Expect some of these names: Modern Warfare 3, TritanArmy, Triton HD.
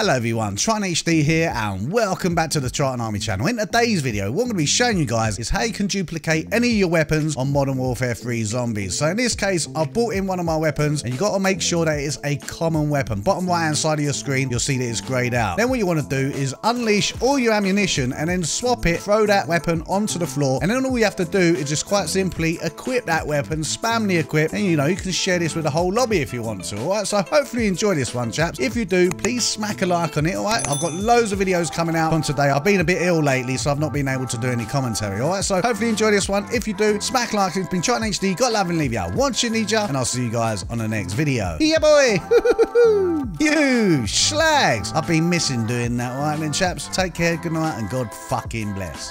Hello everyone, Triton HD here and welcome back to the Triton Army channel. In today's video, what I'm going to be showing you guys is how you can duplicate any of your weapons on Modern Warfare 3 zombies. So in this case, I've brought in one of my weapons and you got to make sure that it's a common weapon. Bottom right hand side of your screen, you'll see that it's greyed out. Then what you want to do is unleash all your ammunition and then swap it, throw that weapon onto the floor. And then all you have to do is just quite simply equip that weapon, spam the equip, and you know, you can share this with the whole lobby if you want to, alright? So hopefully you enjoy this one, chaps. If you do, please smack a like on it, alright? I've got loads of videos coming out on today. I've been a bit ill lately, so I've not been able to do any commentary, alright? So hopefully you enjoy this one. If you do, smack like. It's been Triton HD, got love and leave ya. Want you, need ya, and I'll see you guys on the next video. Yeah, boy! You slags! I've been missing doing that, alright then, chaps? Take care, good night, and God fucking bless.